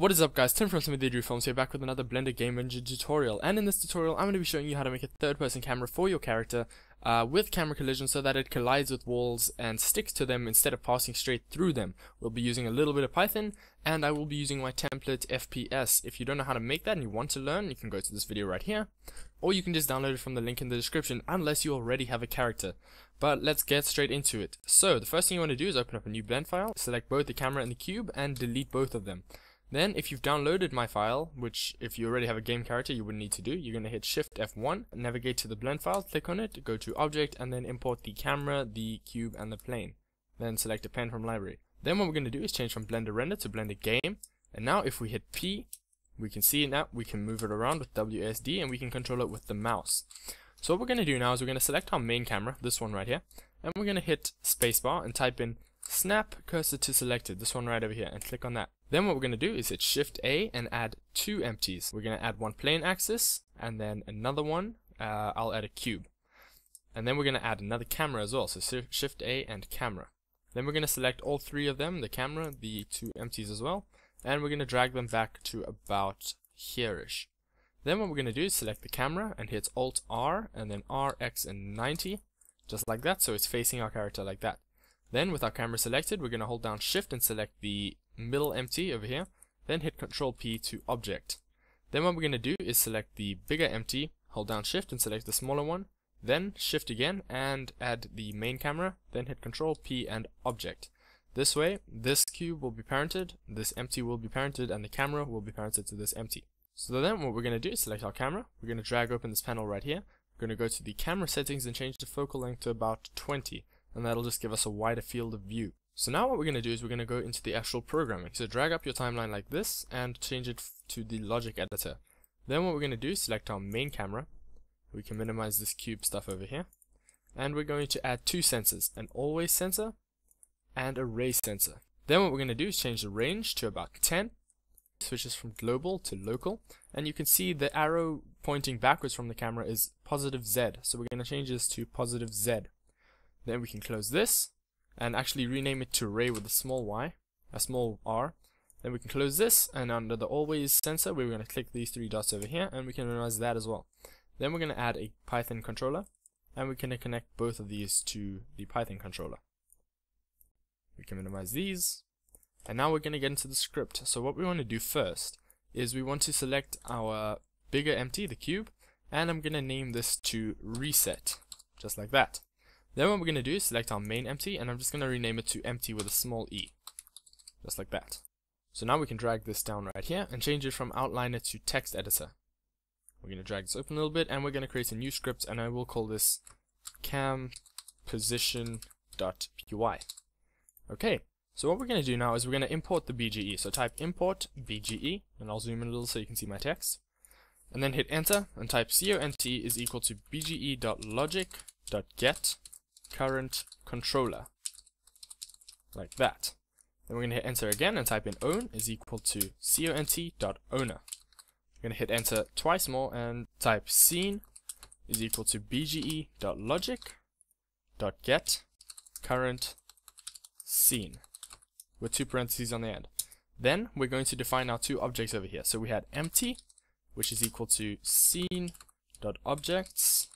What is up, guys? Tim from Timothy Drew Films here, back with another Blender Game Engine tutorial. And in this tutorial, I'm going to be showing you how to make a third-person camera for your character with camera collision so that it collides with walls and sticks to them instead of passing straight through them. We'll be using a little bit of Python, and I will be using my template FPS. If you don't know how to make that and you want to learn, you can go to this video right here, or you can just download it from the link in the description, unless you already have a character. But let's get straight into it. So, the first thing you want to do is open up a new blend file, select both the camera and the cube, and delete both of them. Then, if you've downloaded my file, which if you already have a game character you wouldn't need to do, you're going to hit Shift F1, navigate to the blend file, click on it, go to Object, and then import the camera, the cube, and the plane. Then select a pen from library. Then what we're going to do is change from Blender Render to Blender Game, and now if we hit P, we can see it now, we can move it around with WSD, and we can control it with the mouse. So what we're going to do now is we're going to select our main camera, this one right here, and we're going to hit Spacebar and type in Snap Cursor to Selected, this one right over here, and click on that. Then what we're going to do is hit Shift A and add two empties. We're going to add one plane axis and then another one, I'll add a cube. And then we're going to add another camera as well, so Shift A and camera. Then we're going to select all three of them, the camera, the two empties as well, and we're going to drag them back to about here-ish. Then what we're going to do is select the camera and hit Alt R and then R, X, and 90, just like that, so it's facing our character like that. Then with our camera selected, we're going to hold down Shift and select the middle empty over here, then hit Ctrl P to Object. Then what we're going to do is select the bigger empty, hold down Shift and select the smaller one, then Shift again and add the main camera, then hit Ctrl P and Object. This way, this cube will be parented, this empty will be parented, and the camera will be parented to this empty. So then what we're going to do is select our camera, we're going to drag open this panel right here, we're going to go to the camera settings and change the focal length to about 20, and that'll just give us a wider field of view. So now what we're going to do is we're going to go into the actual programming. So drag up your timeline like this and change it to the logic editor. Then what we're going to do is select our main camera. We can minimize this cube stuff over here. And we're going to add two sensors, an always sensor and a ray sensor. Then what we're going to do is change the range to about 10. Switches from global to local. And you can see the arrow pointing backwards from the camera is positive Z. So we're going to change this to positive Z. Then we can close this and actually rename it to Ray with a small y, a small r. Then we can close this, and under the always sensor, we're going to click these three dots over here, and we can minimize that as well. Then we're going to add a Python controller, and we're going to connect both of these to the Python controller. We can minimize these, and now we're going to get into the script. So what we want to do first is we want to select our bigger empty, the cube, and I'm going to name this to Reset, just like that. Then what we're going to do is select our main empty, and I'm just going to rename it to empty with a small e, just like that. So now we can drag this down right here and change it from outliner to text editor. We're going to drag this open a little bit, and we're going to create a new script, and I will call this camPosition.py. Okay, so what we're going to do now is we're going to import the BGE. So type import BGE, and I'll zoom in a little so you can see my text. And then hit enter, and type cont is equal to bge.logic.get current controller, like that. Then we're going to hit enter again and type in own is equal to cont.owner. We're going to hit enter twice more and type scene is equal to bge.logic.get current scene with two parentheses on the end. Then we're going to define our two objects over here. So we had empty, which is equal to scene.objects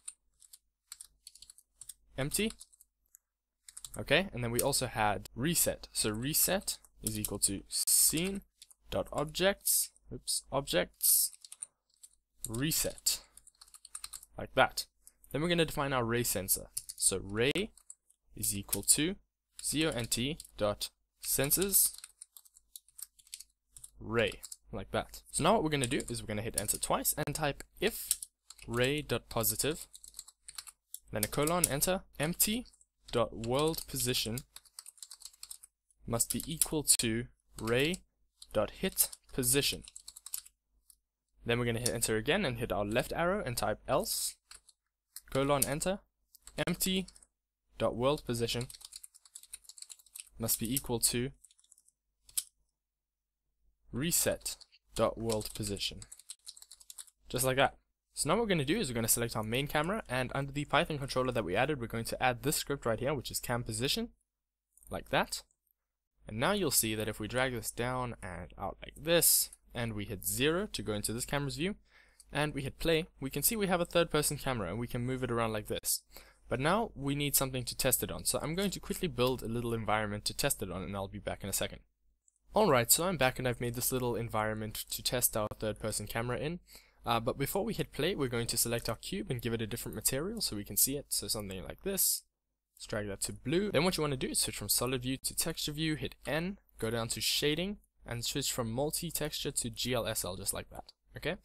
empty. Okay, and then we also had reset. So reset is equal to scene.objects, objects, reset, like that. Then we're going to define our ray sensor. So ray is equal to cont.sensors ray, like that. So now what we're going to do is we're going to hit enter twice and type if ray.positive, then a colon, enter, empty dot world position must be equal to ray dot hit position. Then we're going to hit enter again and hit our left arrow and type else colon, enter, empty dot world position must be equal to reset dot world position, just like that. So now what we're going to do is we're going to select our main camera, and under the Python controller that we added, we're going to add this script right here, which is camPosition, like that. And now you'll see that if we drag this down and out like this, and we hit 0 to go into this camera's view, and we hit play, we can see we have a third person camera and we can move it around like this. But now we need something to test it on, so I'm going to quickly build a little environment to test it on, and I'll be back in a second. Alright, so I'm back and I've made this little environment to test our third person camera in. But before we hit play, we're going to select our cube and give it a different material so we can see it, so something like this. Let's drag that to blue. Then what you want to do is switch from solid view to texture view, hit N, go down to shading, and switch from multi-texture to GLSL, just like that. Okay?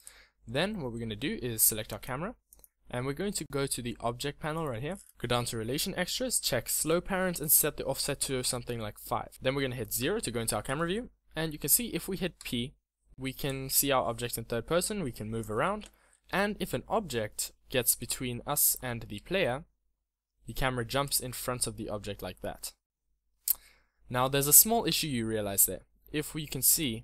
Then what we're going to do is select our camera, and we're going to go to the object panel right here, go down to relation extras, check slow parent, and set the offset to something like 5. Then we're going to hit 0 to go into our camera view, and you can see if we hit P, we can see our object in third person, we can move around, and if an object gets between us and the player, the camera jumps in front of the object like that. Now there's a small issue you realize there. If we can see,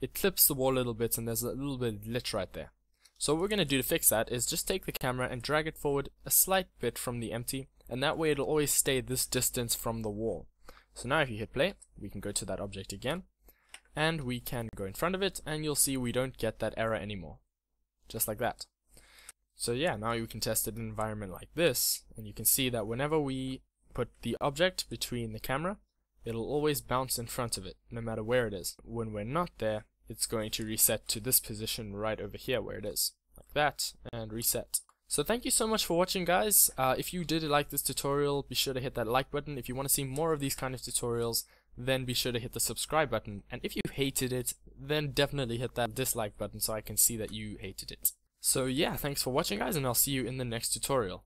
it clips the wall a little bit and there's a little bit of glitch right there. So what we're going to do to fix that is just take the camera and drag it forward a slight bit from the empty, and that way it'll always stay this distance from the wall. So now if you hit play, we can go to that object again, and we can go in front of it, and you'll see we don't get that error anymore. Just like that. So yeah, now you can test it in an environment like this, and you can see that whenever we put the object between the camera, it'll always bounce in front of it, no matter where it is. When we're not there, it's going to reset to this position right over here where it is. Like that, and reset. So thank you so much for watching, guys. If you did like this tutorial, be sure to hit that like button. If you want to see more of these kind of tutorials, then be sure to hit the subscribe button. And if you hated it, then definitely hit that dislike button so I can see that you hated it. So yeah, thanks for watching, guys, and I'll see you in the next tutorial.